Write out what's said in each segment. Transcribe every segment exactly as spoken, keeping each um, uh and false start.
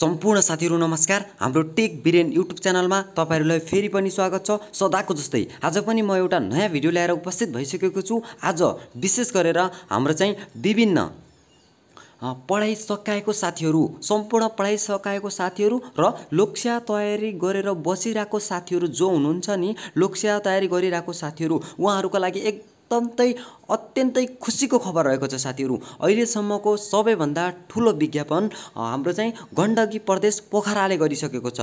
सम्पूर्ण साथीहरु नमस्कार। हाम्रो टेक बिरेन युट्युब च्यानलमा तपाईहरुलाई फेरि पनि स्वागत छ। सदाको जस्तै आज पनि म एउटा नयाँ भिडियो ल्याएर उपस्थित भइसकेको छु। आज विशेष गरेर हाम्रो चाहिँ विभिन्न पढाइ सकाएको साथीहरु, सम्पूर्ण पढाइ सकाएको साथीहरु र लोकसेवा तयारी गरेर बसिरहेको साथीहरु जो हुनुहुन्छ नि, लोकसेवा तयारी गरिरहेको साथीहरु उहाँहरुका लागि एक अत्यन्तै अत्यन्तै खुसीको खबर रहेको छ। साथीहरु, अहिलेसम्मको सबैभन्दा ठूलो विज्ञापन हाम्रो चाहिँ गण्डकी प्रदेश पोखराले गरिसकेको छ।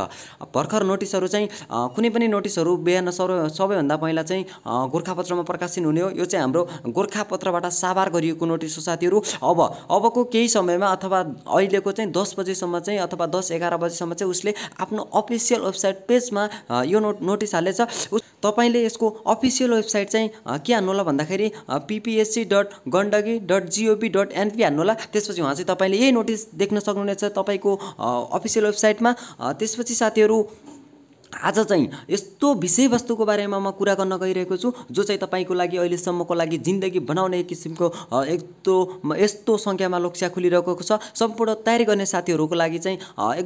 भर्खर नोटिसहरु चाहिँ कुनै पनि नोटिसहरु बिहान सबैभन्दा पहिला चाहिँ गोरखापत्रमा प्रकाशित हुने हो। यो चाहिँ हाम्रो गोरखापत्रबाट साभार गरिएको नोटिस हो साथीहरु। अब अबको केही समयमा अथवा अहिलेको चाहिँ दस बजेसम्म चाहिँ अथवा दस एघार बजेसम्म चाहिँ उसले आफ्नो अफिसियल वेबसाइट पेजमा यो नोटिस हालेछ। तपाईले यसको अफिसियल वेबसाइट चाहिँ के हान्नुहोला भन्दाखेरि PPSC dot Gandaki dot GOV dot NP हान्नुहोला। त्यसपछि वहाँ चाहिँ तपाईले यही नोटिस देख्न सक्नुहुनेछ तपाईको अफिसियल वेबसाइटमा। त्यसपछि साथीहरु, आज चाहिँ यस्तो विषयवस्तुको बारेमा म कुरा गर्न गइरहेको छु जो चाहिँ तपाईको लागि अहिलेसम्मको लागि जिन्दगी बनाउने किसिमको यस्तो यस्तो संख्यामा लोकसेवा खुलिरहेको छ। सम्पूर्ण तयारी गर्ने साथीहरुको लागि चाहिँ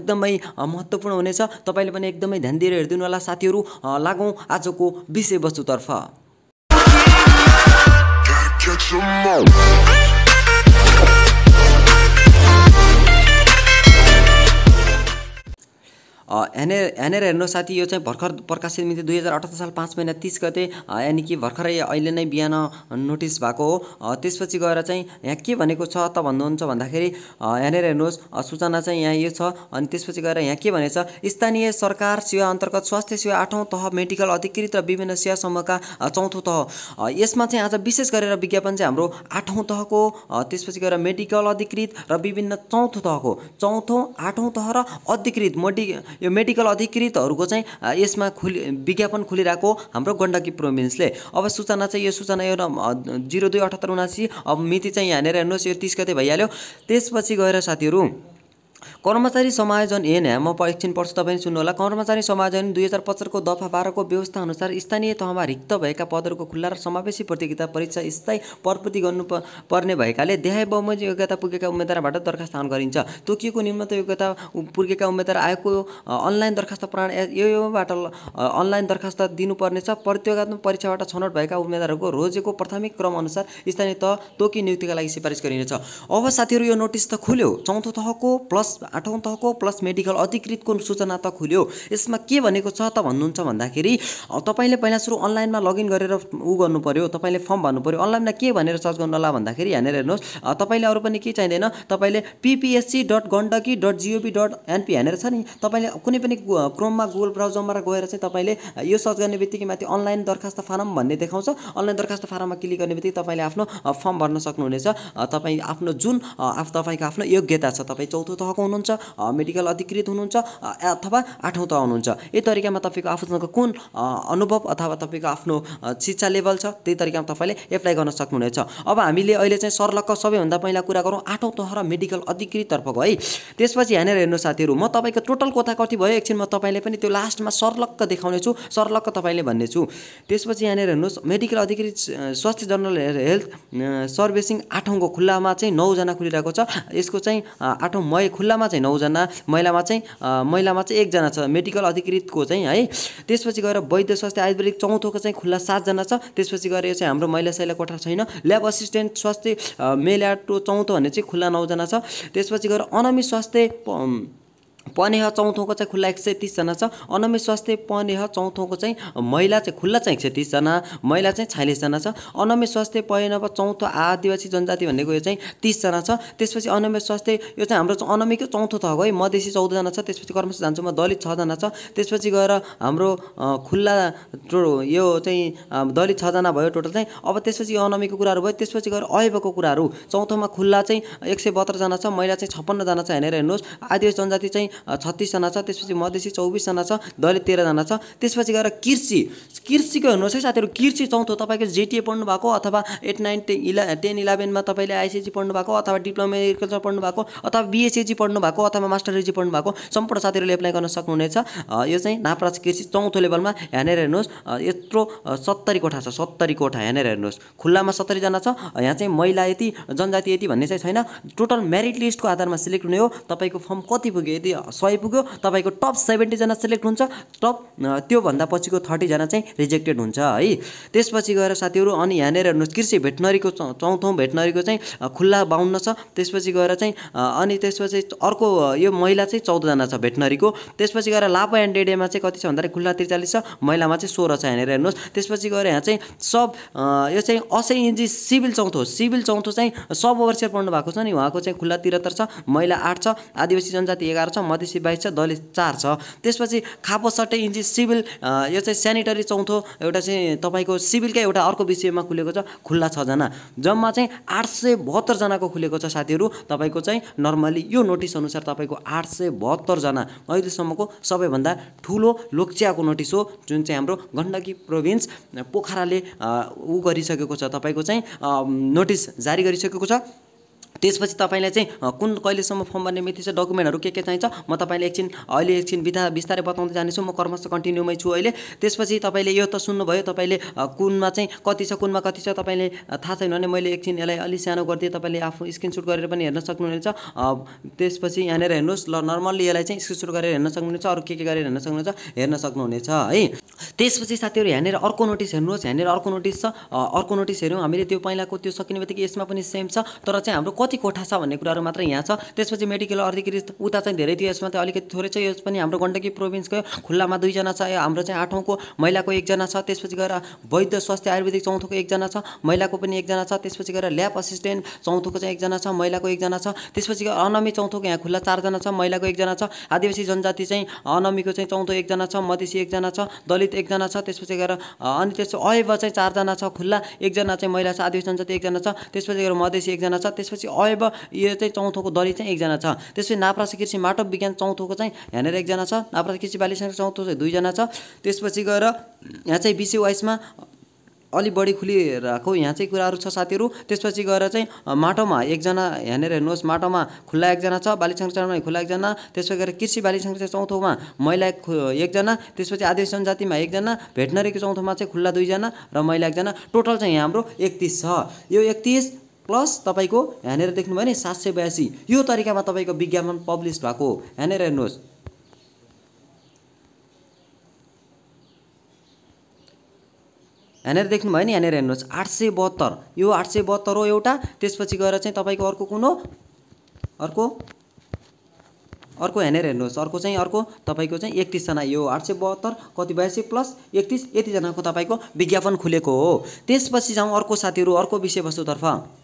एकदमै महत्त्वपूर्ण हुनेछ। तपाईले पनि एकदमै ध्यान दिएर हेर्दिनु होला साथीहरु। लागौं आजको विषयवस्तुतर्फ। हेनेर हेनेर हेर्नु साथी, यो चाहिँ भर्खर प्रकाशित मिति दुई हजार अठहत्तर साल पाँच महिना तीस गते, यानि कि भर्खरै अहिले नै बिहान नोटिस भएको हो। त्यसपछि गएर चाहिँ यहाँ के भनेको छ त भन्नुहुन्छ भन्दाखेरि हेनेर हेर्नुहोस्, सूचना चाहिँ यहाँ यो छ। अनि त्यसपछि गएर यहाँ के भनेछ, स्थानीय सरकार सेवा अन्तर्गत स्वास्थ्य सेवा आठौँ तह, मेडिकल अधिकृत र विभिन्न सेवा समूहका चौथो तह। यसमा चाहिँ आज विशेष गरेर विज्ञापन चाहिँ हाम्रो आठौँ तहको, त्यसपछि गएर मेडिकल अधिकृत र विभिन्न चौथो तहको, चौथो आठौँ तह र अधिकृत मोडी यो मेडिकल अधिकृतहरुको चाहिँ यसमा खुली विज्ञापन खुलिरहेको हाम्रो गण्डकी प्रोभिन्सले। अब सूचना चाहिँ यो सूचना यो जीरो दुई अठहत्तर उनासी, अब मिति चाहिँ यहाँनिर हेर्नुहोस्, यो तीस गते भइहाल्यो। त्यसपछि गएर साथीहरु, कर्मचारी समायोजन ऐन म एकछिन पर्छ, तपाईले सुन्नु होला। कर्मचारी समायोजन दुई हजार पचहत्तर को दफा बाह्र को व्यवस्था अनुसार स्थानीय तहमा रिक्त भएका पदहरुको खुल्ला र समावेशी प्रतियोगिता परीक्षा स्थायी प्रपूर्ति गर्नुपर्ने भएकाले देहाय बहुमत योग्यता पुगेका उम्मेदवारबाट दरखास्त आह्वान गरिन्छ। तोकिएको न्यूनतम योग्यता पुगेका उम्मेदवार आएको अनलाइन दरखास्त प्रणाली योबाट अनलाइन दरखास्त दिनुपर्नेछ। प्रतियोगितात्मक परीक्षाबाट छनौट भएका उम्मेदवारहरूको रोजेको प्राथमिक क्रम अनुसार स्थानीय तह तोकी नियुक्तिका लागि सिफारिस गरिनेछ। अब साथीहरु, यो नोटिस त खुल्यो, चौथो तहको प्लस आठौं तहको प्लस मेडिकल अधिकृतको सूचना त खुल्यो। यसमा के भनेको छ त भन्नुहुन्छ भन्दाखेरि तपाईले पहिला सुरु अनलाइनमा लगइन गरेर उ गर्नु पर्यो, तपाईले फर्म भर्नु पर्यो। अनलाइनमा के भनेर सर्च गर्नु होला भन्दाखेरि यहाँनिर हेर्नुहोस्, तपाईले अरु पनि के चाहिदैन, तपाईले PPSC dot Gandaki dot GOV dot NP यहाँनिर छ नि, तपाईले कुनै पनि क्रोममा गुगल ब्राउजरमा गएर चाहिँ तपाईले यो सर्च गर्ने बित्तिकै माथि अनलाइन दरखास्त फारम भन्ने देखाउँछ। अनलाइन दरखास्त फारममा क्लिक गर्ने बित्तिकै तपाईले आफ्नो फर्म भर्न सक्नुहुनेछ। तपाई आफ्नो जुन तपाईको आफ्नो योग्यता छ, तपाई चौथो तहको हुनुहुन्छ, मेडिकल अधिकृत हुनुहुन्छ अथवा आठौँ तह हुनुहुन्छ, यही तरिकामा तपाईको आफूसँग कुन अनुभव अथवा तपाईको आफ्नो शिक्षा लेभल छ त्यही तरिकामा तपाईले एप्लाई गर्न सक्नुहुनेछ। अब हामीले अहिले चाहिँ सर्लक्क सबैभन्दा पहिला कुरा गरौँ आठौँ तह र मेडिकल अधिकृततर्फको है। त्यसपछि यहाँनिर हेर्नु साथीहरु, म तपाईँको टोटल कोता कति भयो एकछिन म तपाईँले पनि त्यो लास्टमा सर्लक्क देखाउनेछु, सर्लक्क तपाईँले भन्नेछु। त्यसपछि यहाँनिर हेर्नुहोस्, मेडिकल अधिकृत स्वास्थ्य जनरल हेल्थ सर्भिसिङ आठौँको खुल्लामा चाहिँ नौजना खुलिरहेको छ। यसको चाहिँ आठौँ मई खुल्लामा चाहिँ नौजना, महिलामा चाहिँ महिलामा चाहिँ एकजना छ मेडिकल अधिकृतको चाहिँ है। त्यसपछि गएर वैद्य स्वास्थ्य आयुर्वेदिक चौथोको चाहिँ खुल्ला सातजना छ। त्यसपछि गएर यो चाहिँ हाम्रो महिला शैला कोठा छैन। ल्याब असिस्टेन्ट स्वास्थ्य मेलाटो चौथो भन्ने चाहिँ खुल्ला नौजना छ। त्यसपछि गएर अनामी स्वास्थ्य पनेह चौथोको चाहिँ खुल्ला एक सय तीसजना छ। अनमे स्वास्थ्य पनेह चौथोको चाहिँ महिला चाहिँ खुल्ला चाहिँ एक सय तीसजना, महिला चाहिँ छयालिसजना छ। अनमे स्वास्थ्य पनेह चौथो आदिवासी जनजाति भनेको यो चाहिँ तीसजना छ। त्यसपछि अनमे स्वास्थ्य यो चाहिँ हाम्रो अनमेको चौथो तह है, मधेसी चौधजना छ। त्यसपछि कर्मचारी जान्छौँ दलित छजना छ। त्यसपछि गएर हाम्रो खुल्ला यो चाहिँ दलित छजना भयो टोटल चाहिँ। अब त्यसपछि यो अनमेको कुराहरू भयो। त्यसपछि गएर अयबको कुराहरू, चौथोमा खुल्ला चाहिँ एक सय बहत्तरजना छ, महिला चाहिँ छप्पन्नजना छ हेरेर हेर्नुहोस्। आदिवासी जनजाति चाहिँ छत्तीसजना छ। त्यसपछि मधेसी चौबीसजना छ, दलित तेह्रजना छ। त्यसपछि गएर कृषि, कृषिको हेर्नुहोस् है साथीहरू, कृषि चौथो, तपाईँको जेटिए पढ्नु भएको अथवा एट नाइन टेन इला टेन इलेभेनमा तपाईँले आइसिएजी पढ्नु भएको अथवा डिप्लोमा एग्रिकल्चर पढ्नु भएको अथवा बिएसएजी पढ्नु भएको अथवा मास्टरएजी पढ्नु भएको सम्पूर्ण साथीहरूले एप्लाई गर्न सक्नुहुनेछ। यो चाहिँ नाप्रा कृषि चौथो लेभलमा यहाँनिर हेर्नुहोस्, यत्रो सत्तरी कोठा छ, सत्तरी कोठा यहाँनिर हेर्नुहोस्। खुल्लामा सत्तरीजना छ, यहाँ चाहिँ महिला यति जनजाति यति भन्ने चाहिँ छैन। टोटल मेरिट लिस्टको आधारमा सिलेक्ट हुने हो। तपाईँको फर्म कति पुग्यो, यदि सय पुग्यो तपाईको टप सत्तरी जना सिलेक्ट हुन्छ, टप त्यो भन्दा पछिको तीस जना चाहिँ रिजेक्टेड हुन्छ है। त्यसपछि गएर साथीहरु अनि यहाँ नेर कृषि भेटनरीको चौथौं भेटनरीको चाहिँ खुल्ला बाउन्न छ। त्यसपछि गएर चाहिँ अनि त्यसपछि अर्को यो महिला चाहिँ चौध जना छ भेटनरीको। त्यसपछि गएर लापा एन्ड डेडेमा चाहिँ कति छ भन्दा खुल्ला त्रिचालीस छ, महिलामा चाहिँ सोह्र छ यहाँ हेर्नुस्। त्यसपछि गएर यहाँ चाहिँ सब यो चाहिँ असै इन्जी सिभिल चौथो सिभिल चौथो चाहिँ सब ओभरसियर पढ्नु भएको छ नि, उहाँको चाहिँ खुल्ला त्रिहत्तर छ, महिला आठ छ, आदिवासी जनजाति एघार छ, मधेसी बाइस छ, दलित चार छ। त्यसपछि खापो सट्टै इन्जी सिभिल यो चाहिँ स्यानिटरी चौथो एउटा चाहिँ तपाईको सिभिलकै एउटा अर्को विषयमा खुलेको छ, खुल्ला छ जना, जम्मा चाहिँ आठ सय बहत्तर जनाको खुलेको छ साथीहरू। तपाईको चाहिँ नर्मली यो नोटिस अनुसार तपाईको आठ सय बहत्तर जना अहिलेसम्मको सबैभन्दा ठुलो लोकसेवाको नोटिस हो, जुन चाहिँ हाम्रो गण्डकी प्रोभिन्स पोखराले उ गरिसकेको छ, तपाईको चाहिँ नोटिस जारी गरिसकेको छ। त्यसपछि तपाईलाई चाहिँ कुन कहिलेसम्म फर्म भर्ने मिति छ, डकुमेन्टहरु के के चाहिन्छ, म तपाईलाई एकछिन अहिले एकछिन बिता बिस्तारै बताउँदै जाने छु। म कर्मस्थ कन्टिन्यूमै छु अहिले। त्यसपछि तपाईले यो त सुन्नुभयो, तपाईले कुनमा चाहिँ कति छ कुनमा कति छ तपाईले थाहा छैन भने मैले एकछिन यसलाई अलि सानो गर्दिए तपाईले आफ्नो स्क्रिनशट गरेर पनि हेर्न सक्नुहुनेछ। त्यसपछि यहाँ हेर्नुस् ल, नर्मल्ली यसलाई चाहिँ स्क्रिनशट गरेर हेर्न सक्नुहुनेछ, अरु के के गरेर हेर्न सक्नुहुन्छ हेर्न सक्नुहुनेछ है। त्यसपछि साथीहरु यहाँ अर्को नोटिस हेर्नुहोस्, यहाँ अर्को नोटिस छ। अर्को नोटिस हेर्नु हामीले त्यो पहिलाको त्यो सकिनेबित्तिकै यसमा पनि सेम छ, तर चाहिँ हाम्रो कति कोठा छ भन्ने कुराहरु मात्र यहाँ छ। त्यसपछि मेडिकल अर्धीकृत उता चाहिँ धेरै थियो, यसमा चाहिँ अलिकति थोरै छ। यो पनि हाम्रो गण्डकी प्रोभिन्सको खुल्लामा दुई जना छ, हाम्रो चाहिँ आठौँको महिलाको एक जना छ। त्यसपछि गएर वैद्य स्वास्थ्य आयुर्वेदिक चौथोको एक जना छ, महिलाको पनि एक जना छ। त्यसपछि गएर ल्याब असिस्टेन्ट चौथोको चाहिँ एक जना छ, महिलाको एक जना छ। त्यसपछि गएर अनामी चौथोको यहाँ खुल्ला चार जना छ, महिलाको एक जना छ। आदिवासी जनजाति चाहिँ अनामीको चाहिँ चौथो एक जना छ, मधेसी एक जना छ, दलित एक जना छ। त्यसपछि गएर अनि त्यसपछि अयव चाहिँ चार जना छ खुल्ला, एक जना चाहिँ महिला छ, आदिवासी जनजाति एक जना छ। त्यसपछि गएर मधेसी एक जना छ। त्यसपछि अयब यो चाहिँ चौथोको दलित चाहिँ एकजना छ। त्यसपछि नाप्रासी कृषि माटो विज्ञान चौथोको चाहिँ यहाँनिर एकजना छ, नाप्रासी कृषि बालिसंग चौथो चाहिँ दुईजना छ। त्यसपछि गएर यहाँ चाहिँ बिसी वाइसमा अलि बढी खुलिरहेको यहाँ चाहिँ कुराहरू छ साथीहरू। त्यसपछि गएर चाहिँ माटोमा एकजना यहाँनिर हेर्नुहोस्, माटोमा खुल्ला एकजना छ, बाली संरक्षणमा खुल्ला एकजना। त्यसपछि गएर कृषि बाली संरक्षण चौथोमा महिला एकजना। त्यसपछि आदिवासी जनजातिमा एकजना, भेटनरीको चौथोमा चाहिँ खुल्ला दुईजना र महिला एकजना। टोटल चाहिँ यहाँ हाम्रो एकतीस छ। यो एकतीस प्लस तपाईको यहाँनिर देख्नुभयो नि सात सय बयासी, यो तरिकामा तपाईको विज्ञापन पब्लिस भएको यहाँनिर हेर्नुहोस्। यहाँनिर देख्नुभयो नि यहाँनिर हेर्नुहोस् आठ सय बहत्तर, यो आठ सय बहत्तर हो एउटा। त्यसपछि गएर चाहिँ तपाईँको अर्को कुन हो, अर्को अर्को यहाँनिर हेर्नुहोस्, अर्को चाहिँ अर्को तपाईको चाहिँ एकतीस जना, यो आठ सय बहत्तर कति बयासी प्लस एकतीस, यति जनाको तपाईँको विज्ञापन खुलेको हो। त्यसपछि जाउँ अर्को साथीहरू अर्को विषयवस्तुतर्फ।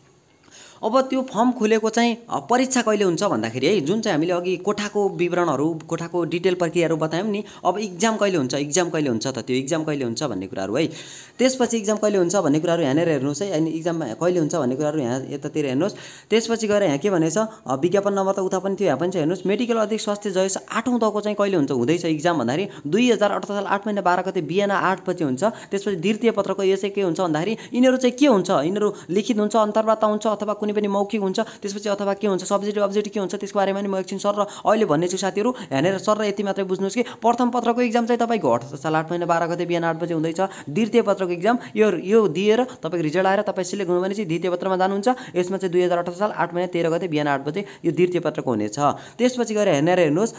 अब त्यो फर्म खुलेको चाहिँ परीक्षा कहिले हुन्छ भन्दाखेरि है, जुन चाहिँ हामीले अघि कोठाको विवरणहरू कोठाको डिटेल प्रक्रियाहरू बतायौँ नि, अब इक्जाम कहिले हुन्छ, इक्जाम कहिले हुन्छ त त्यो इक्जाम कहिले हुन्छ भन्ने कुराहरू है। त्यसपछि इक्जाम कहिले हुन्छ भन्ने कुराहरू यहाँनिर हेर्नुहोस् है, अनि इक्जाम कहिले हुन्छ भन्ने कुराहरू यहाँ यतातिर हेर्नुहोस्। त्यसपछि गएर यहाँ के भनेछ, विज्ञापन नम्बर त उता पनि थियो यहाँ पनि छ हेर्नुहोस्। मेडिकल अधिक स्वास्थ्य जयस आठौँ तहको चाहिँ कहिले हुन्छ हुँदैछ इक्जाम भन्दाखेरि दुई हजार अठहत्तर साल आठ महिना बाह्र गते बिहान आठ बजे हुन्छ। त्यसपछि द्वितीय पत्रको यो चाहिँ के हुन्छ भन्दाखेरि यिनीहरू चाहिँ के हुन्छ, यिनीहरू लिखित हुन्छ, अन्तर्वार्ता हुन्छ, अथवा पनि मौखिक हुन्छ। त्यसपछि अथवा के हुन्छ, सब्जेक्टिभ अब्जेक्टिभ के हुन्छ त्यसको बारेमा पनि म एकछिन सर र अहिले भन्ने छु साथीहरू। यहाँनिर सर र यति मात्रै बुझ्नुहोस् कि प्रथम पत्रको इक्जाम चाहिँ तपाईँको अठहत्तर साल आठ महिना बाह्र गते बिहान आठ बजे हुँदैछ। द्वितीय पत्रको इक्जाम यो यो दिएर तपाईँको रिजल्ट आएर तपाईँ सिलेक्ट हुनु भने चाहिँ द्वितीय पत्रमा जानुहुन्छ। यसमा चाहिँ दुई हजार अठहत्तर साल आठ महिना तेह्र गते बिहान आठ बजे यो द्वितीय पत्रको हुनेछ। त्यसपछि गएर हेर्नेर हेर्नुहोस्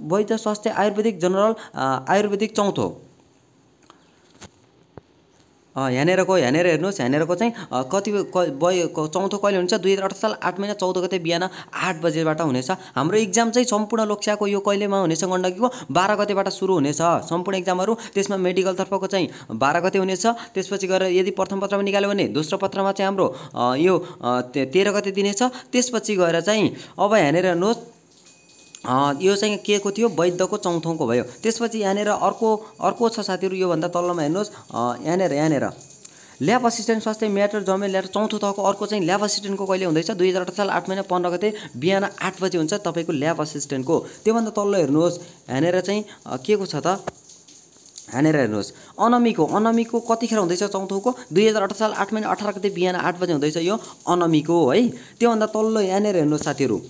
वैद्य स्वास्थ्य आयुर्वेदिक जनरल आयुर्वेदिक चौथो यहाँनिरको यहाँनिर हेर्नुहोस्, यहाँनिरको चाहिँ कति चौथो कहिले हुन्छ दुई हजार अठहत्तर साल आठ महिना चौध गते बिहान आठ बजेबाट हुनेछ। हाम्रो इक्जाम चाहिँ सम्पूर्ण लोकसेवाको यो कहिलेमा हुनेछ, गण्डकीको बाह्र गतेबाट सुरु हुनेछ सम्पूर्ण इक्जामहरू। त्यसमा मेडिकल तर्फको चाहिँ बाह्र गते हुनेछ। त्यसपछि गएर यदि प्रथम पत्रमा निकाल्यो भने दोस्रो पत्रमा चाहिँ हाम्रो यो तेह्र गते दिनेछ। त्यसपछि गएर चाहिँ अब यहाँनिर हेर्नुहोस् यो चाहिँ के को थियो, वैद्यको चौथौँको भयो। त्यसपछि यहाँनिर अर्को अर्को छ साथीहरू, योभन्दा तल्लोमा हेर्नुहोस् यहाँनिर यहाँनिर ल्याब असिस्टेन्ट स्वास्थ्य म्याटर जम्मे ल्याएर चौथो तहको अर्को चाहिँ ल्याब असिस्टेन्टको कहिले हुँदैछ, दुई हजार अठहत्तर साल आठ महिना पन्ध्र गते बिहान आठ बजे हुन्छ तपाईँको ल्याब असिस्टेन्टको। त्योभन्दा तल्लो हेर्नुहोस् यहाँनिर चाहिँ के को छ त, यहाँनिर हेर्नुहोस् अनामीको अनामीको कतिखेर हुँदैछ चौथोको, दुई हजार अठहत्तर साल आठ महिना अठार गते बिहान आठ बजे हुँदैछ यो अनामीको है। त्योभन्दा तल्लो यहाँनिर हेर्नुहोस् साथीहरू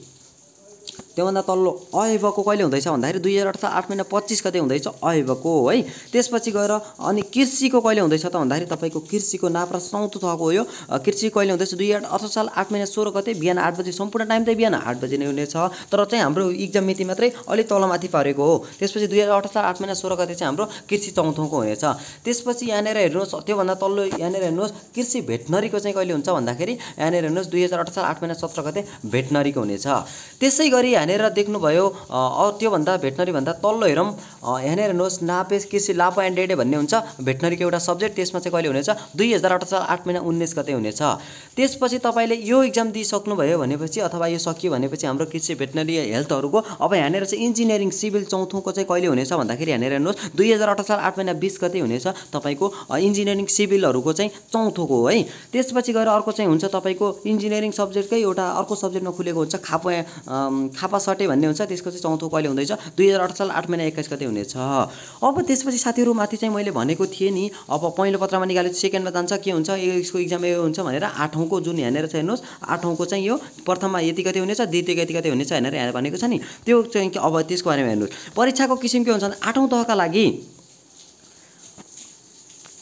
त्योभन्दा तल्लो अयवको कहिले हुँदैछ भन्दाखेरि दुई हजार अठा आठ महिना पच्चीस गते हुँदैछ अयवको है। त्यसपछि गएर अनि कृषिको कहिले हुँदैछ त भन्दाखेरि तपाईको कृषिको नाप्रा सौँतो थको यो कृषि कहिले हुँदैछ दुई हजार अठहत्तर साल आठ महिना सोह्र गते बिहान आठ बजे सम्पूर्ण टाइम चाहिँ बिहान आठ बजे नै हुनेछ तर चाहिँ हाम्रो एक्जाम मिति मात्रै अलि तलमाथि पारेको हो। त्यसपछि दुई हजार अठहत्तर आठ महिना सोह्र गते चाहिँ हाम्रो कृषि चौथौको हुनेछ। त्यसपछि यहाँनिर हेर्नुहोस् त्योभन्दा तल्लो यहाँनिर हेर्नुहोस् कृषि भेटनरीको चाहिँ कहिले हुन्छ भन्दाखेरि यहाँनिर हेर्नुहोस् दुई हजार अठहत्तर आठ महिना सत्र गते भेटनरीको हुनेछ। त्यसै गरी यहाँनिर देख्नुभयो त्यो भन्दा भेटनरी भन्दा तल्लो हेरौँ यहाँनिर हेर्नुहोस् नापेस कृषि लापो एन्ड डेडे भन्ने हुन्छ भेटनरीको एउटा सब्जेक्ट। त्यसमा चाहिँ कहिले हुनेछ दुई हजार अठार साल आठ महिना उन्नाइस गते हुनेछ। त्यसपछि तपाईँले यो एक्जाम दिइसक्नुभयो भनेपछि अथवा यो सकियो भनेपछि हाम्रो कृषि भेटनरी हेल्थहरूको अब यहाँनिर चाहिँ इन्जिनियरिङ सिभिल चौथौँको चाहिँ कहिले हुनेछ भन्दाखेरि यहाँनिर हेर्नुहोस् दुई हजार अठार साल आठ महिना बिस गते हुनेछ तपाईँको इन्जिनियरिङ सिभिलहरूको चाहिँ चौथौँको है। त्यसपछि गएर अर्को चाहिँ हुन्छ तपाईँको इन्जिनियरिङ सब्जेक्टकै एउटा अर्को सब्जेक्टमा खुलेको हुन्छ खापो खापा सटे भन्ने हुन्छ त्यसको चाहिँ चौथो कहिले हुँदैछ दुई हजार अठार साल आठ महिना एक्काइस गते हुनेछ। अब त्यसपछि साथीहरू माथि चाहिँ मैले भनेको थिएँ नि अब पहिलो पत्रमा निकालेपछि सेकेन्डमा जान्छ के हुन्छ यसको एक्जाम यो हुन्छ भनेर आठौँको जुन हेरेर चाहिँ हेर्नुहोस् आठौँको चाहिँ यो प्रथममा यति गते हुनेछ द्वितीय यति गते हुनेछ भनेर यहाँ भनेको छ नि त्यो चाहिँ अब त्यसको बारेमा हेर्नुहोस्। परीक्षाको किसिम के हुन्छ भने आठौँ तहका लागि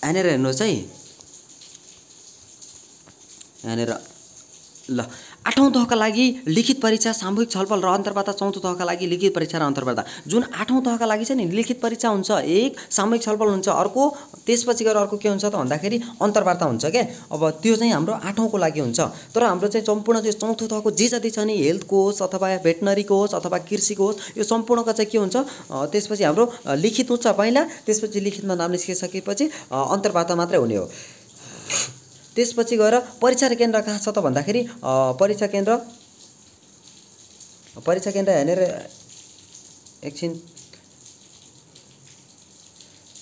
यहाँनिर हेर्नुहोस् है यहाँनिर ल आठौं तहका लागि लिखित परीक्षा सामूहिक छलफल र अन्तर्वार्ता चौथो तहका लागि लिखित परीक्षा र अन्तर्वार्ता। जुन आठौं तहका लागि छ नि लिखित परीक्षा हुन्छ एक सामूहिक छलफल हुन्छ अर्को त्यसपछि गएर अर्को के हुन्छ त भन्दाखेरि अन्तर्वार्ता हुन्छ के। अब त्यो चाहिँ हाम्रो आठौँको लागि हुन्छ तर हाम्रो चाहिँ सम्पूर्ण त्यो चौथो तहको जे जति छ नि हेल्थको होस् अथवा भेटनरीको होस् अथवा कृषिको होस् यो सम्पूर्णको चाहिँ के हुन्छ त्यसपछि हाम्रो लिखित हुन्छ पहिला त्यसपछि लिखितमा नाम निस्किसकेपछि अन्तर्वार्ता मात्रै हुने हो। त्यसपछि गएर परीक्षा केन्द्र कहाँ छ त भन्दाखेरि परीक्षा केन्द्र परीक्षा केन्द्र हेरेर एकछिन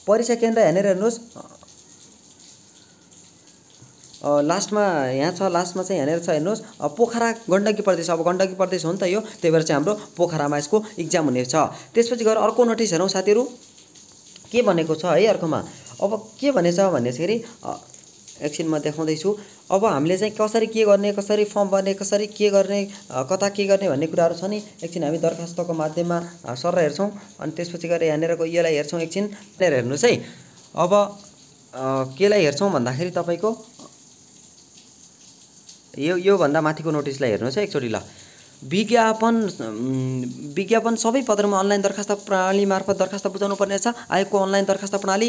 परीक्षा केन्द्र हेरेर हेर्नुहोस् लास्टमा यहाँ छ लास्टमा चाहिँ हेरेर छ हेर्नुहोस् पोखरा गण्डकी प्रदेश। अब गण्डकी प्रदेश हो नि त यो त्यही भएर चाहिँ हाम्रो पोखरामा यसको एक्जाम हुनेछ। त्यसपछि गएर अर्को नोटिस हेरौँ साथीहरू के भनेको छ है अर्कोमा अब के भनेछ भन्दाखेरि एकछिन म देखाउँदैछु अब हामीले चाहिँ कसरी के गर्ने कसरी फर्म भर्ने कसरी के गर्ने कता के गर्ने भन्ने कुराहरू छ नि एकछिन हामी दरखास्तको माध्यममा सर हेर्छौँ अनि त्यसपछि गएर यहाँनिरको यसलाई हेर्छौँ एकछिन यहाँनिर हेर्नुहोस् है। अब केलाई हेर्छौँ भन्दाखेरि तपाईँको यो योभन्दा माथिको नोटिसलाई हेर्नुहोस् है एकचोटि ल विज्ञापन विज्ञापन सबै पत्रमा अनलाइन दरखास्त प्रणाली मार्फत दरखास्त बुझाउनु पर्नेछ। आयोगको अनलाइन दरखास्त प्रणाली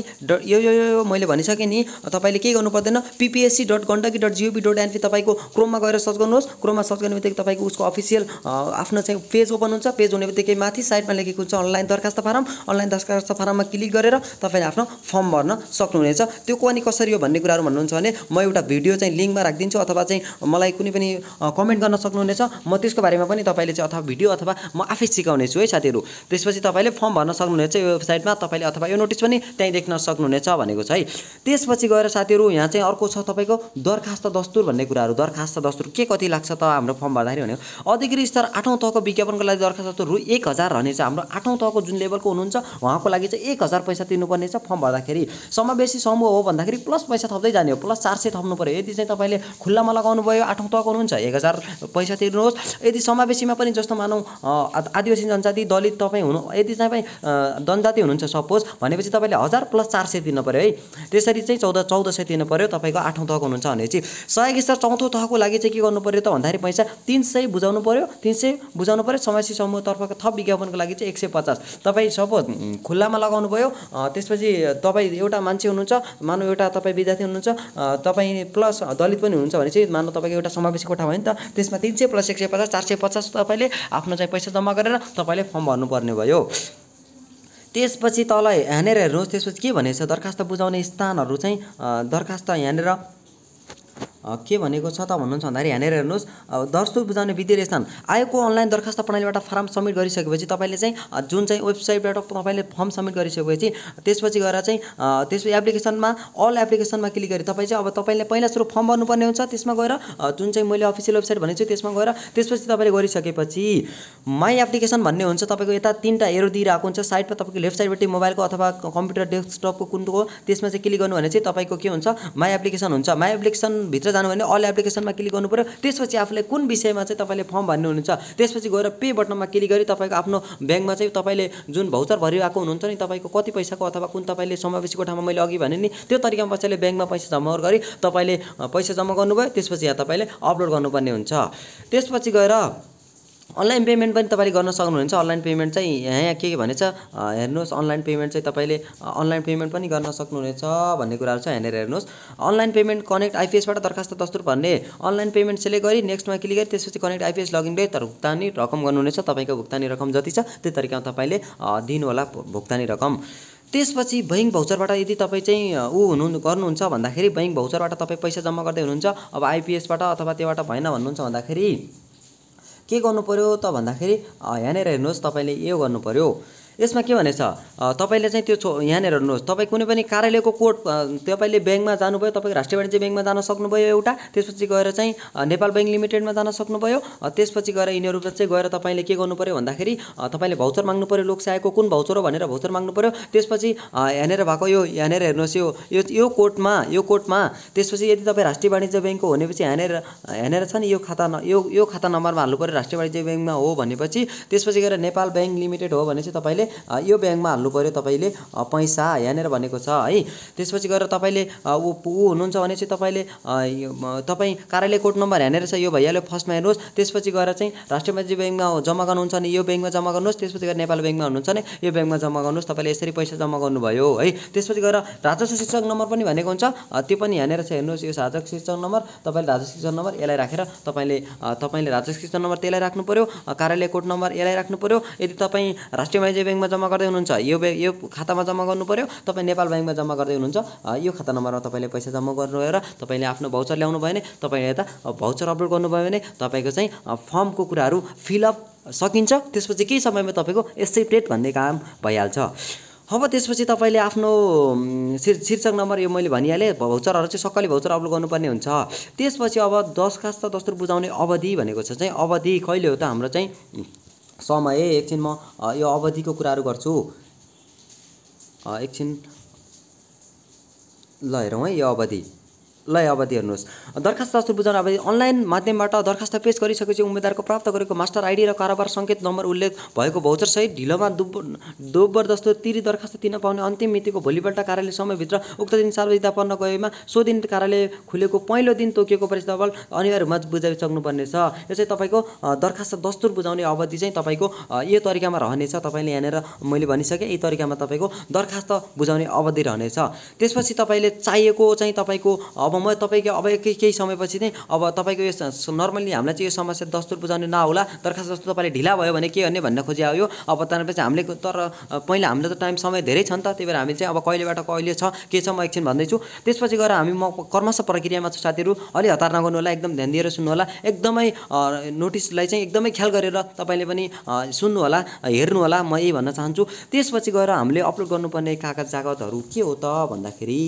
यो यो यो मैले भनिसकेँ नि तपाईँले केही गर्नु पर्दैन PPSC dot Gandaki dot GOV dot NP तपाईँको क्रोममा गएर सर्च गर्नुहोस्। क्रोममा सर्च गर्ने बित्तिकै तपाईँको उसको अफिसियल आफ्नो चाहिँ पेज ओपन हुन्छ। पेज हुने बित्तिकै माथि साइडमा लेखेको हुन्छ अनलाइन दरखास्त फारम। अनलाइन दरखास्त फारममा क्लिक गरेर तपाईँले आफ्नो फर्म भर्न सक्नुहुनेछ। त्यो अनि कसरी हो भन्ने कुराहरू भन्नुहुन्छ भने म एउटा भिडियो चाहिँ लिङ्कमा राखिदिन्छु अथवा चाहिँ मलाई कुनै पनि कमेन्ट गर्न सक्नुहुनेछ म त्यसको बारेमा पनि तपाईले चाहिँ अथवा भिडियो अथवा म आफै सिकाउने छु है साथीहरू। त्यसपछि तपाईले फर्म भर्न सक्नुहुनेछ यो वेबसाइटमा तपाईले अथवा यो नोटिस पनि त्यही देख्न सक्नुहुनेछ भनेको छ है। त्यसपछि गएर साथीहरू यहाँ चाहिँ अर्को छ तपाईको दरखास्त दस्तुर भन्ने कुराहरू। दरखास्त दस्तुर के कति लाग्छ त हाम्रो फर्म भर्दाखेरि भनेको अधिकृत स्तर आठौँ तहको विज्ञापनको लागि दरखास्त दस्तुर रु एक हजार रहनेछ। हाम्रो आठौँ तहको जुन लेभलको हुनुहुन्छ उहाँको लागि चाहिँ एक हजार पैसा तिर्नुपर्ने छ फर्म भर्दाखेरि। समावेशी समूह हो भन्दाखेरि प्लस पैसा थप्दै जाने हो प्लस चार सय थप्नु पऱ्यो। यदि चाहिँ तपाईँले खुल्लामा लगाउनु भयो आठौँ तहको हुनुहुन्छ एक हजार पैसा तिर्नुहोस्। यदि समावेशीमा पनि जस्तो मानौ आदिवासी जनजाति दलित तपाईँ हुनु यदि तपाईँ जनजाति हुनुहुन्छ सपोज भनेपछि तपाईँले हजार प्लस चार सय तिर्नु पऱ्यो है। त्यसरी चाहिँ चौध चौध सय तिर्नु पऱ्यो तपाईँको आठौँ तहको हुनुहुन्छ भनेपछि। सहयोगी स्तर चौथो तहको लागि चाहिँ के गर्नु पऱ्यो त भन्दाखेरि पैसा तिन सय बुझाउनु पऱ्यो तिन सय बुझाउनु पऱ्यो। समावेशी समूहतर्फको थप विज्ञापनको लागि चाहिँ एक सय पचास तपाईँ सपोज खुल्लामा लगाउनु भयो। त्यसपछि तपाईँ एउटा मान्छे हुनुहुन्छ मानव एउटा तपाईँ विद्यार्थी हुनुहुन्छ तपाईँ प्लस दलित पनि हुनुहुन्छ भने चाहिँ मानव तपाईँको एउटा समावेशी कोठा भयो नि त त्यसमा तिन सय प्लस एक सय पचास चार सय पचास तपाईँले आफ्नो चाहिँ पैसा जम्मा गरेर तपाईँले फर्म भर्नुपर्ने भयो। त्यसपछि तल यहाँनिर हेर्नुहोस् त्यसपछि के भनेको छ दरखास्त बुझाउने स्थानहरू चाहिँ दरखास्त यहाँनिर के भनेको छ त भन्नुहुन्छ भन्दाखेरि यहाँनिर हेर्नुहोस् दस्तुर बुझाउने विधि र स्थान। आयोगको अनलाइन दरखास्त प्रणालीबाट फारम सब्मिट गरिसकेपछि तपाईँले चाहिँ जुन चाहिँ वेबसाइटबाट तपाईँले फर्म सब्मिट गरिसकेपछि त्यसपछि गएर चाहिँ त्यसको एप्लिकेसनमा अल एप्लिकेसनमा क्लिक गरी तपाईँ चाहिँ अब तपाईँले पहिला सुरु फर्म भर्नुपर्ने हुन्छ। त्यसमा गएर जुन चाहिँ मैले अफिसियल वेबसाइट भनेको छु त्यसमा गएर त्यसपछि तपाईँले गरिसकेपछि माई एप्लिकेसन भन्ने हुन्छ। तपाईँको यता तिनवटा एरो दिइरहेको हुन्छ साइडमा तपाईँको लेफ्ट साइडबाट मोबाइलको अथवा कम्प्युटर डेस्कटपको कुनको त्यसमा चाहिँ क्लिक गर्नु भने चाहिँ तपाईँको के हुन्छ माई एप्लिकेसन हुन्छ। माई एप्लिकेसनभित्र भित्र जानु अल एप्लिकेशन में क्लिक गर्नु पर्यो। त्यसपछि आफूले कुन विषयमा चाहिँ तपाईले फर्म भर्नु हुन्छ त्यसपछि गएर पे बटनमा क्लिक गरी तपाईको आफ्नो बैंकमा चाहिँ तपाईले जुन भौचर भरिरहेको हुनुहुन्छ नि तपाईको कति पैसाको अथवा कुन तपाईले समावेशी कोठामा मैले अघि भने नि त्यो तरिकामा पछिले बैंकमा पैसा जम्मा गरी तपाईले पैसा जम्मा गर्नुभयो। त्यसपछि यहाँ तपाईले अपलोड गर्नुपर्ने हुन्छ। त्यसपछि गएर अनलाइन पेमेंट पनि तपाईले गर्न सक्नुहुन्छ। अनलाइन पेमेंट चाहिँ यहाँ के भनेछ हेर्नुस्, अनलाइन पेमेंट चाहिँ तपाईले अनलाइन पेमेंट पनि गर्न सक्नुहुनेछ भन्ने कुराहरु छ हेरेर हेर्नुस्। अनलाइन पेमेंट कनेक्ट आईपीएस बाट दरखास्त दस्तुर भन्ने अनलाइन पेमेंट सेलेक्ट गरी नेक्स्टमा क्लिक गरी त्यसपछि कनेक्ट आईपीएस लगइन गरी तर भुक्तानी रकम गर्नुहुनेछ। तपाईको भुक्तानी रकम जति छ त्यही तरिकामा तपाईले दिनु होला भुक्तानी रकम। त्यसपछि बैंक भाउचरबाट यदि तपाई चाहिँ उ हुनु गर्नुहुन्छ भन्दाखेरि बैंक भाउचरबाट तपाई पैसा जम्मा गर्दै हुनुहुन्छ अब आईपीएस बाट अथवा त्यबाट भएन भन्नुहुन्छ भन्दाखेरि के गर्नु पर्यो त भन्दाखेरि यहाँ हेर्नुहोस् तपाईले यो गर्नु पर्यो। यसमा के भनेछ तपाईले चाहिँ त्यो यहाँ हेर्नुहोस् तपाई कुनै पनि कार्यालयको कोड तपाईले बैंकमा जानुभयो तपाईको राष्ट्रिय वाणिज्य बैंकमा जान सक्नुभयो एउटा, त्यसपछि गएर चाहिँ नेपाल बैंक लिमिटेडमा जान सक्नुभयो। त्यसपछि गएर यिनीहरुमा चाहिँ गएर तपाईले के गर्नु पर्यो भन्दाखेरि तपाईले भाउचर माग्नु पर्यो लोकसेवाको कुन भाउचर हो भनेर भाउचर माग्नु पर्यो। त्यसपछि यहाँ भएको यो यहाँ हेर्नुहोस् यो यो कोडमा यो कोडमा त्यसपछि यदि तपाई राष्ट्रिय वाणिज्य बैंकको हुनेपछि यहाँ यहाँ छ नि यो खाता यो यो खाता नम्बरमा हाल्नु पर्यो राष्ट्रिय वाणिज्य बैंकमा हो भनेपछि त्यसपछि गएर नेपाल बैंक लिमिटेड हो भनेपछि तपाईले यो बैंकमा हाल्नु पर्यो तपाईले पैसा यहाँ भनेको छ है। त्यसपछि गएर तपाईले उ हुनुहुन्छ भने चाहिँ तपाईले तपाई कार्यालय कोड नम्बर यहाँ छ यो भैयाले फर्स्टमा हेर्नुस्। त्यसपछि गएर चाहिँ राष्ट्रिय वाणिज्य बैंकमा जम्मा गर्नुहुन्छ भने यो बैंकमा जम्मा गर्नुहोस्। त्यसपछि गएर नेपाल बैंकमा हुनुहुन्छ भने यो बैंकमा जम्मा गर्नुहोस्। तपाईले यसरी पैसा जम्मा गर्नुभयो है। त्यसपछि गएर राजस्व शीर्षक नम्बर पनि भनेको हुन्छ त्यो पनि यहाँ छ हेर्नुस् यो राजस्व शीर्षक नम्बर तपाईले राजस्व शीर्षक नम्बर यसलाई राखेर तपाईले तपाईले राजस्व शीर्षक नम्बर त्यसलाई राख्नु पर्यो, कार्यालय कोड नम्बर यसलाई राख्नु पर्यो। यदि तपाई राष्ट्रिय वाणिज्य बैंकमा जम्मा गर्दै हुनुहुन्छ यो यो खातामा जम्मा गर्नु पर्यो। तपाई नेपाल बैंकमा जम्मा गर्दै हुनुहुन्छ यो खाता नम्बरमा तपाईले पैसा जम्मा गर्नुभयो र तपाईले आफ्नो भाउचर ल्याउनु भयो भने तपाईले यता भाउचर अपलोड गर्नुभयो भने तपाईको चाहिँ फर्मको कुराहरू फिलअप सकिन्छ। त्यसपछि केही समयमा तपाईको एक्सेप्टेड भन्ने काम भइहाल्छ। अब त्यसपछि तपाईले आफ्नो शीर्षक नम्बर यो मैले भनिहालेँ भाउचरहरु चाहिँ सक्कली भाउचर अपलोड गर्नुपर्ने हुन्छ। त्यसपछि अब दरखास्त दस्तुर बुझाउने अवधि भनेको छ चाहिँ अवधि कहिले हो त हाम्रो चाहिँ समय एकछिन म यो अवधिको कुराहरु गर्छु एकछिन ल हेरौँ है यो अवधि ल अवधि हेर्नुहोस्। दरखास्त दस्तुर बुझाउने अवधि अनलाइन माध्यमबाट दरखास्त पेश गरिसकेपछि उम्मेदवारको प्राप्त गरेको मास्टर आइडी र कारोबार संकेत नम्बर उल्लेख भएको भाउचर सहित ढिलोमा दोब्बर दस्तुर तिरी दरखास्त दिन पाउने अन्तिम मितिको भोलिपल्ट कार्यालय समयभित्र उक्त दिन सार्वजनिक पर्न गएमा सो दिन कार्यालय खुलेको पहिलो दिन तोकिएको परिस्थितिबल अनिवार्य रूपमा बुझाइसक्नुपर्नेछ। यो चाहिँ तपाईँको दरखास्त दस्तुर बुझाउने अवधि चाहिँ तपाईँको यो तरिकामा रहनेछ। तपाईँले यहाँनिर मैले भनिसकेँ यही तरिकामा तपाईँको दरखास्त बुझाउने अवधि रहनेछ। त्यसपछि तपाईँले चाहिएको चाहिँ तपाईँको अब म तपाईको अब केही समयपछि नै अब तपाईको यो नर्मली हामीलाई चाहिँ यो समस्या दस्तुर बुझाउने नहोला दरखास्त दस्तुर तपाईले ढिला भयो भने के गर्ने भन्न खोजे आयो। अब त्यसपछि हामीले तर पहिला हामीले त टाइम समय धेरै छ नि त त्यही भएर हामी चाहिँ अब कहिलेबाट कहिले छ के छ म एकछिन भन्दैछु। त्यसपछि गएर हामी म कर्मश प्रक्रियामा छु साथीहरू, अलि हतार नगर्नु होला, एकदम ध्यान दिएर सुन्नु होला, एकदमै नोटिसलाई चाहिँ एकदमै ख्याल गरेर तपाईँले पनि सुन्नु होला हेर्नु होला म यही भन्न चाहन्छु। त्यसपछि गएर हामीले अपलोड गर्नुपर्ने कागज कागजहरू के हो त भन्दाखेरि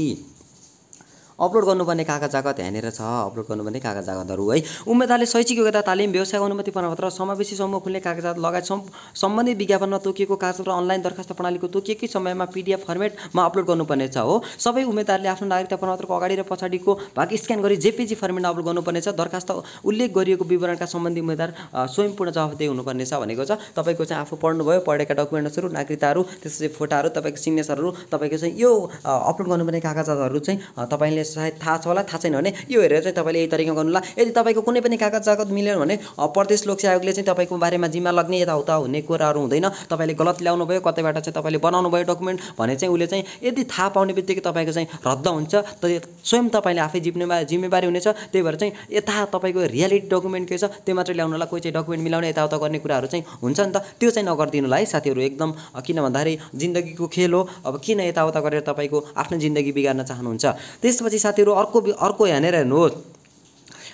अपलोड गर्नुपर्ने कागज कागज हेरेर छ अपलोड गर्नुपर्ने कागज कागजहरू है। उम्मेदवारले शैक्षिक योग्यता तालिम व्यवसाय अनुमति प्रमाणपत्र समावेशी समूह खुल्ने कागजात लगायत सम्बन्धित विज्ञापनमा तोकिएको कागज र अनलाइन दरखास्त प्रणालीको तोकिएकै समयमा पीडीएफ फर्मेटमा अपलोड गर्नुपर्नेछ हो। सबै उम्मेदवारले आफ्नो नागरिकता प्रमाणपत्रको अगाडि र पछाडिको भाग स्क्यान गरी जेपीजी फर्मेटमा अपलोड गर्नुपर्नेछ। दरखास्त उल्लेख गरिएको विवरणका सम्बन्धी उम्मेदवार स्वयंपूर्ण जवाफदेही हुनुपर्नेछ भनेको छ। तपाईँको चाहिँ आफू पढ्नुभयो पढेका डकुमेन्ट्सहरू नागरिकताहरू त्यसपछि फोटाहरू तपाईँको सिग्नेचरहरू तपाईँको चाहिँ यो अपलोड गर्नुपर्ने कागजातहरू चाहिँ तपाईँले सायद थाहा छ होला थाहा छैन भने यो हेरेर चाहिँ तपाईँले यही तरिकामा गर्नु होला। यदि तपाईँको कुनै पनि कागज कागज मिलेन भने प्रदेश लोकसेवा आयोगले चाहिँ तपाईँको बारेमा जिम्मा लग्ने यताउता हुने कुराहरू हुँदैन। तपाईँले गलत ल्याउनु भयो कतैबाट चाहिँ तपाईँले बनाउनु भयो डकुमेन्ट भने चाहिँ उसले चाहिँ यदि थाहा पाउने बित्तिकै तपाईँको चाहिँ रद्द हुन्छ त स्वयं तपाईँले आफै जिम्मेवारी जिम्मेवारी हुनेछ। त्यही भएर चाहिँ यता तपाईँको रियालिटी डकुमेन्ट के छ त्यो मात्र ल्याउनु होला। कोही चाहिँ डकुमेन्ट मिलाउने यताउता गर्ने कुराहरू चाहिँ हुन्छ नि त त्यो चाहिँ नगरिदिनु होला है साथीहरू एकदम, किन भन्दाखेरि जिन्दगीको खेल हो। अब किन यताउता गरेर तपाईँको आफ्नो जिन्दगी बिगार्न चाहनुहुन्छ। त्यसपछि साथीहरु अर्को अर्को हेरेर हेर्नुहोस्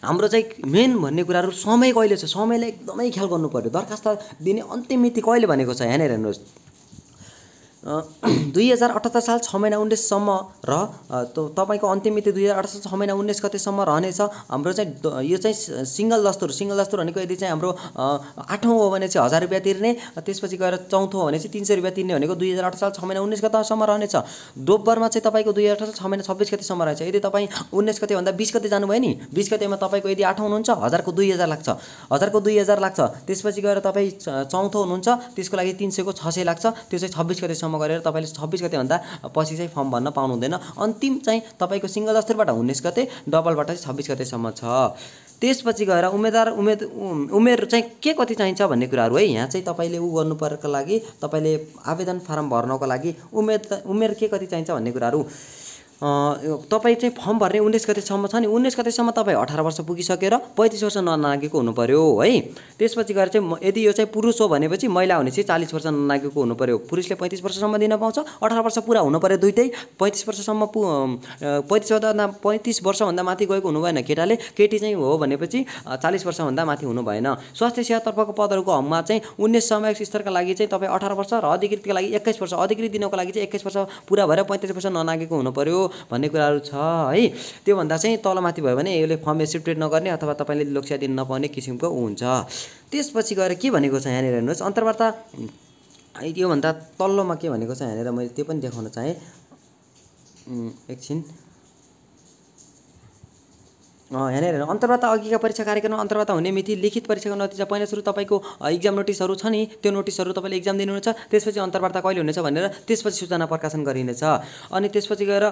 हाम्रो चाहिँ मेन भन्ने कुराहरु समय कहिले छ समयलाई एकदमै ख्याल गर्नु पर्यो। दरखास्त दिने अन्तिम मिति कहिले भनेको छ हेरेर हेर्नुहोस् दुई हजार अठहत्तर साल छ महिना उन्नीस सम्म र तपाईको अन्तिम मिति दुई हजार अठहत्तर साल छ महिना उन्नीस गते सम्म रहनेछ। हाम्रो चाहिँ यो चाहिँ सिंगल दस्तुर सिंगल दस्तुर भनेको यदि चाहिँ हाम्रो आठौं हो भने चाहिँ हजार रुपैयाँ तिर्ने, त्यसपछि गएर चौथो हो भने चाहिँ तीन सौ रुपैयाँ तिर्ने भनेको दुई हजार अठहत्तर साल छ महिना उन्नीस गतेसम्म रहनेछ। दोब्बरमा चाहिँ तपाईको दुई हजार अठहत्तर साल छ महिना छब्बीस गतेसम्म रहेछ। यदि तपाईं उन्नीस गते भन्दा बीस गते जानुभयो नि, बीस गतेमा तपाईको यदि आठौं हुनुहुन्छ हजारको दुई हजार लाग्छ, हजारको दुई हजार लाग्छ। त्यसपछि गएर तपाईं चौथो हुनुहुन्छ, त्यसको लागि तीन सौको छ सय लाग्छ। त्यो चाहिँ छब्बीस गतेसम्म गरेर तपाईले छब्बीस गते भन्दा पछि चाहिँ फर्म भर्न पाउनु हुँदैन। अन्तिम चाहिँ तपाईको सिंगल दस्तुरबाट उन्नीस गते, डबलबाट चाहिँ छब्बीस गतेसम्म छ। त्यसपछि गएर उम्मेदवार उमेद उमेर चाहिँ के कति चाहिन्छ भन्ने कुराहरू है। यहाँ चाहिँ तपाईले उ गर्नु पर्नको लागि तपाईले आवेदन फारम भर्नको लागि उमेर उमेर के कति चाहिन्छ भन्ने कुराहरू तपाई चाहिँ फर्म भर्ने उन्नीस गतेसम्म छ नि, उन्नीस गतेसम्म तपाईँ अठारह वर्ष पुगिसकेर पैंतीस वर्ष ननागेको हुनुपर्यो है। त्यसपछि गएर चाहिँ यदि यो चाहिँ पुरुष हो भनेपछि महिला हुने चाहिँ चालीस वर्ष ननागेको हुनुपर्यो। पुरुषले पैंतीस वर्षसम्म दिन पाउँछ, अठारह वर्ष पुरा हुनुपर्यो दुइटै। पैंतीस वर्षसम्म पु पैंतीस वर्षभन्दा पैंतीस वर्षभन्दा माथि गएको हुनु भएन केटाले, केटी चाहिँ हो भनेपछि चालीस वर्षभन्दा माथि हुनु भएन। स्वास्थ्य सेवातर्फको पदहरूको हकमा चाहिँ उन्नीस सामयिक स्तरका लागि चाहिँ तपाईँ अठारह वर्ष र अधिकृतका लागि एक्कीस वर्ष, अधिकृत दिनको लागि चाहिँ एक्कीस वर्ष पुरा भएर पैंतीस वर्ष ननागेको हुनुपर्यो भन्ने कुराहरू छ है। त्योभन्दा चाहिँ तलमाथि भयो भने यसले फर्म एक्सेप्टेड नगर्ने अथवा तपाईँले लोकसेवा दिन नपाउने किसिमको हुन्छ। त्यसपछि गएर के भनेको छ यहाँनिर हेर्नुहोस्, अन्तर्वार्ता योभन्दा तल्लोमा के भनेको छ यहाँनिर मैले त्यो पनि देखाउन चाहेँ। एकछिन यहाँनिर अन्तर्वार्ता अघिका परीक्षा कार्यक्रम अन्तर्वार्ता हुने मिति, लिखित परीक्षाको नतिजा। पहिला सुरु तपाईँको एक्जाम नोटिसहरू छ नि, त्यो नोटिसहरू तपाईँले एक्जाम दिनुहुन्छ, त्यसपछि अन्तर्वार्ता कहिले हुनेछ भनेर त्यसपछि सूचना प्रकाशन गरिनेछ। अनि त्यसपछि गएर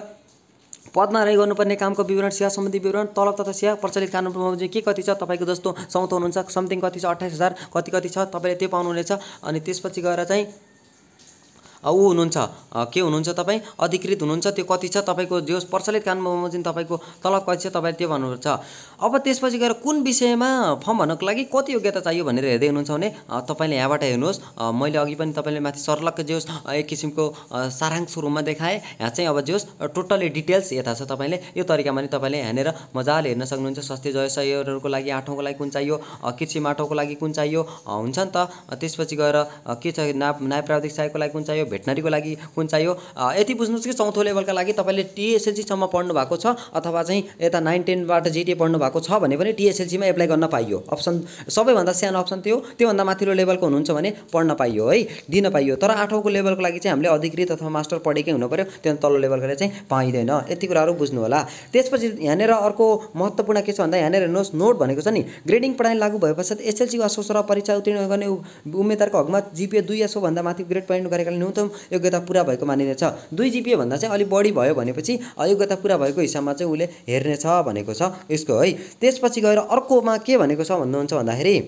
पदमा रही गर्नुपर्ने कामको विवरण, सेवा सम्बन्धी विवरण, तलब तथा सेवा प्रचलित कानुन बमोजिम के कति छ तपाईँको, जस्तो चौथो हुनुहुन्छ समथिङ कति छ अट्ठाइस हजार कति कति छ तपाईँले त्यो पाउनुहुनेछ। अनि त्यसपछि गएर चाहिँ ऊ हुनुहुन्छ के हुनुहुन्छ तपाईँ, अधिकृत हुनुहुन्छ, त्यो कति छ तपाईँको, जो प्रचलित कानुन बमोजिम तपाईँको तलब कति छ तपाईँले त्यो भन्नुहुन्छ। अब त्यसपछि गएर कुन विषयमा फर्म भर्नको लागि कति योग्यता चाहियो भनेर हेर्दै हुनुहुन्छ भने तपाईँले यहाँबाट हेर्नुहोस्। मैले अघि पनि तपाईँले माथि सर्लक्क जे होस् एक किसिमको सारांश रूपमा देखाएँ। यहाँ चाहिँ अब जे होस् टोटली डिटेल्स यता छ। तपाईँले यो तरिकामा नि तपाईँले यहाँनिर मजाले हेर्न सक्नुहुन्छ। स्वास्थ्य जय सहयोगहरूको लागि आठौँको लागि कुन चाहियो, कृषि माटोको लागि कुन चाहियो हुन्छ नि त। त्यसपछि गएर के छ, नाप न्याय प्राविधिक सहायकको लागि कुन चाहियो, भेटनरीको लागि कुन चाहियो। यति बुझ्नुहोस् कि चौथो लेभलका लागि तपाईँले टिएसएलसीसम्म पढ्नु भएको छ अथवा चाहिँ यता नाइन टेनबाट जिटिए पढ्नु भएको छ भने पनि टिएसएलसीमा एप्लाई गर्न पाइयो। अप्सन सबैभन्दा सानो अप्सन त्यो, त्योभन्दा माथिल्लो लेभलको हुनुहुन्छ भने पढ्न पाइयो है, दिन पाइयो। तर आठौँको लेभलको लागि चाहिँ हामीले अधिकृत अथवा मास्टर पढेकै हुनुपर्यो, त्यो तल्लो लेभलकोले चाहिँ पाइँदैन। यति कुराहरू बुझ्नु होला। त्यसपछि यहाँनिर अर्को महत्त्वपूर्ण के छ भन्दा यहाँनिर हेर्नुहोस्, नोट भनेको छ नि, ग्रेडिङ पढाइ लागू भए पश्चात एसएलसी वा सोसर परीक्षा उत्तीर्ण गर्ने उम्मेदवारको हकमा जिपिए दुई या सोभन्दा माथि ग्रेड पाइनु गरेकाले योग्यता पूरा भएको मानिनेछ। दुई जिपिए भन्दा चाहिँ अलिक बढी भयो भनेपछि अयोग्यता पूरा भएको हिसाबमा चाहिँ उसले हेर्नेछ भनेको छ यसको है। त्यसपछि गएर अर्कोमा के भनेको छ भन्नुहुन्छ भन्दाखेरि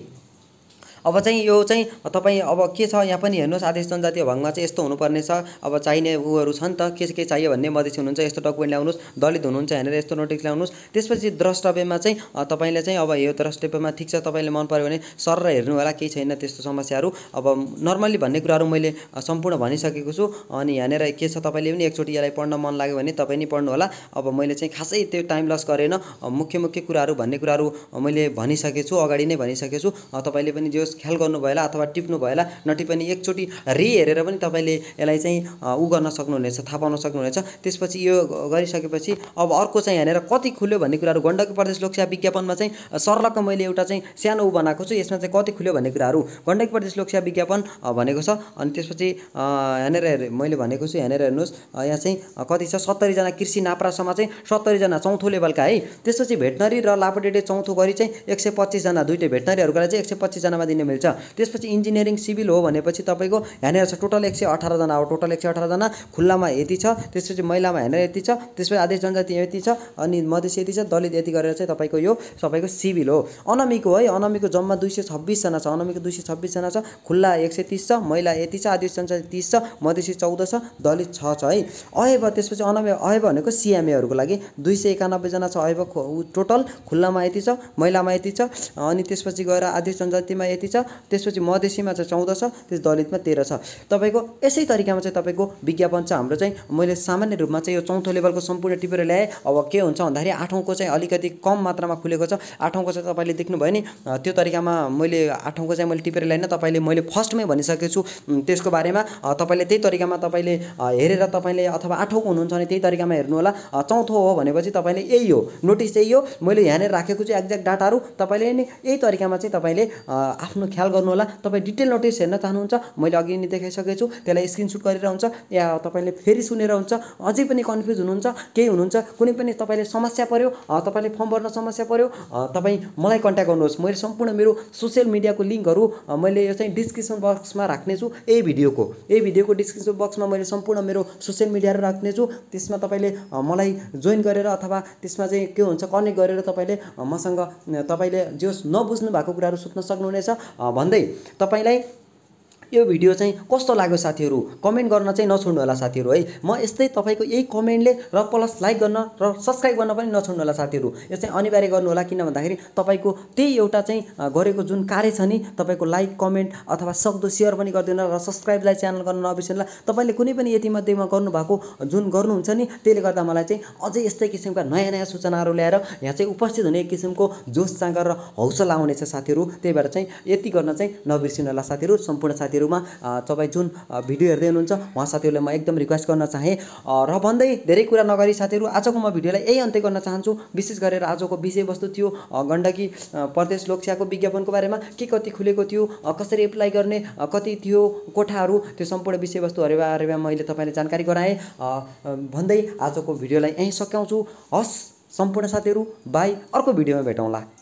अब चाहिँ यो चाहिँ तपाईँ अब के छ यहाँ पनि हेर्नुहोस्, आदेश जनजातीय भङ्गमा चाहिँ यस्तो हुनुपर्ने छ। अब चाहिने उहरू छन् त, के के चाहियो भन्ने, मधेसी हुनुहुन्छ यस्तो डकुमेन्ट ल्याउनुहोस्, दलित हुनुहुन्छ यहाँनिर यस्तो नोटिस ल्याउनुहोस्। त्यसपछि द्रष्टव्यमा चाहिँ तपाईँले चाहिँ अब यो द्रष्टव्यमा ठिक छ, तपाईँले मन पऱ्यो भने सर हेर्नु होला, केही छैन त्यस्तो समस्याहरू। अब नर्मल्ली भन्ने कुराहरू मैले सम्पूर्ण भनिसकेको छु। अनि यहाँनिर के छ, तपाईँले पनि एकचोटि यसलाई पढ्न मन लाग्यो भने तपाईँ नि पढ्नु होला। अब मैले चाहिँ खासै त्यो टाइम लस गरेन, मुख्य मुख्य कुराहरू भन्ने कुराहरू मैले भनिसकेको छु, अगाडि नै भनिसकेको छु। तपाईँले पनि जो ख्याल गर्नुभयो होला अथवा टिप्नु भयो होला, नटिपनी एकचोटि रिहेरेर पनि तपाईँले यसलाई चाहिँ उ गर्न सक्नुहुनेछ, थाहा पाउन सक्नुहुनेछ। त्यसपछि यो गरिसकेपछि अब अर्को चाहिँ यहाँनिर कति खुल्यो भन्ने कुराहरू, गण्डकी प्रदेश लोकसेवा विज्ञापनमा चाहिँ सर्लक्क मैले एउटा चाहिँ सानो ऊ बनाएको छु, यसमा चाहिँ कति खुल्यो भन्ने कुराहरू गण्डकी प्रदेश लोकसेवा विज्ञापन भनेको छ। अनि त्यसपछि यहाँनिर मैले भनेको छु, यहाँनिर हेर्नुहोस् यहाँ चाहिँ कति छ, सत्तरीजना कृषि नाप्रासम्म चाहिँ सत्तरीजना चौथो लेभलका है। त्यसपछि भेटनरी र लापडेटे चौथो गरी चाहिँ एक सय पच्चिसजना, दुइटै भेटनरीहरूकोलाई चाहिँ एक सय पच्चिसजनामा दिने मिल्छ। त्यसपछि इन्जिनियरिङ सिभिल हो भनेपछि तपाईँको यहाँनिर छ टोटल एक सय अठारजना हो, टोटल एक सय अठारजना खुल्लामा यति छ। त्यसपछि महिलामा यहाँनिर यति छ, त्यसपछि आदेश जनजाति यति छ, अनि मधेसी यति छ, दलित यति गरेर चाहिँ तपाईँको यो सबैको सिभिल हो। अनमीको है, अनमीको जम्मा दुई सय छब्बिसजना छ, अनमीको दुई सय छब्बिसजना छ, खुल्ला एक सय तिस छ, महिला यति छ, आदेश जनजाति तिस छ, मधेसी चौध छ, दलित छ छ है। अयब त्यसपछि अनमी अयब भनेको सिएमएहरूको लागि दुई सय एकानब्बेजना छ अयब टोटल, खुल्लामा यति छ, महिलामा यति छ। अनि त्यसपछि गएर आदेश जनजातिमा यति त्यसपछि मधेसीमा चाहिँ चौध छ, त्यस दलितमा तेह्र छ। तपाईको यसै तरिकामा चाहिँ तपाईको विज्ञापन चाहिँ हाम्रो चाहिँ मैले सामान्य रूपमा चाहिँ यो चौथो लेभलको सम्पूर्ण टिपेर ल्याए। अब के हुन्छ भन्दाखेरि आठौँको चाहिँ अलिकति कम मात्रामा खुलेको छ, आठौँको चाहिँ तपाईले देख्नुभयो नि त्यो तरिकामा मैले आठौँको चाहिँ मैले टिपेर ल्याएन, तपाईले मैले फर्स्टमै भनिसकेको छु। त्यसको बारेमा तपाईले त्यही तरिकामा तपाईले हेरेर तपाईले अथवा आठौँको हुनुहुन्छ भने त्यही तरिकामा हेर्नु होला। चौथो हो भनेपछि तपाईले यही हो, नोटिस यही हो, मैले यहाँनिर राखेको छु एक्ज्याक्ट डाटाहरु। तपाईले नि यही तरिकामा चाहिँ तपाईले आफ्नो ख्याल गर्नु होला। तपाई डिटेल नोटिस हेर्न चाहनुहुन्छ मैले अघि नै देखाइसकेको छु, त्यसलाई स्क्रिनशट गरेर हुन्छ या तपाईले फेरि सुनेर हुन्छ। अझै पनि कन्फ्युज हुनुहुन्छ के हुनुहुन्छ, कुनै पनि तपाईले समस्या पर्यो, तपाईले फर्म भर्न समस्या पर्यो, तपाई मलाई कन्ट्याक्ट गर्नुहोस्। मैले सम्पूर्ण मेरो सोशल मिडियाको लिंकहरु मैले यो चाहिँ डिस्क्रिप्सन बक्समा राख्ने छु। यही भिडियोको यही भिडियोको डिस्क्रिप्सन बक्समा मैले सम्पूर्ण मेरो सोशल मिडियाहरु राख्ने छु। त्यसमा तपाईले मलाई जोइन गरेर अथवा त्यसमा चाहिँ के हुन्छ कनेक्ट गरेर तपाईले मसँग तपाईले जो नबुझ्नु भएको कुराहरु सोध्न सक्नुहुनेछ। भन्दै तपाईलाई यो भिडियो चाहिँ कस्तो लाग्यो साथीहरु कमेन्ट गर्न चाहिँ नछोड्नु होला साथीहरु है। म यस्तै तपाईको यही कमेन्टले र प्लस लाइक गर्न र सब्स्क्राइब गर्न पनि नछोड्नु होला साथीहरु। यो चाहिँ अनिवार्य गर्नु होला, किन भन्दाखेरि तपाईको त्यही एउटा चाहिँ गरेको जुन कार्य छ नि तपाईको लाइक कमेन्ट अथवा सक्दो शेयर पनि गर्दिनु र सब्स्क्राइबलाई च्यानल गर्न नबिर्सनु होला। तपाईले कुनै पनि यति मध्येमा गर्नु भएको जुन गर्नुहुन्छ नि त्यसले गर्दा मलाई चाहिँ अझै यस्तै किसिमका नयाँ नयाँ सूचनाहरु ल्याएर यहाँ चाहिँ उपस्थित हुने एक किसिमको जोश जाँगर र हौसला आउनेछ साथीहरु। त्यही भएर चाहिँ यति गर्न चाहिँ नबिर्सनु होला साथीहरु। सम्पूर्ण साथी तपाई जुन भिडियो हेर्दै हुनुहुन्छ उहाँ साथीहरुलाई म एकदम रिक्वेस्ट गर्न चाहे र भन्दै धेरै कुरा नगरी साथीहरु आजको म भिडियोलाई यही अन्त्य गर्न चाहन्छु। विशेष गरेर आजको विषयवस्तु थियो गण्डकी प्रदेश लोकसेवाको विज्ञापनको बारेमा, के कति खुलेको थियो, कसरी एप्लाई गर्ने, कति थियो कोठाहरु, त्यो सम्पूर्ण विषयवस्तुहरु बारेमा मैले तपाईलाई जानकारी गराए। भन्दै आजको भिडियोलाई यही सकाउँछु। हस् सम्पूर्ण साथीहरु, बाई, अर्को भिडियोमा भेटौँला।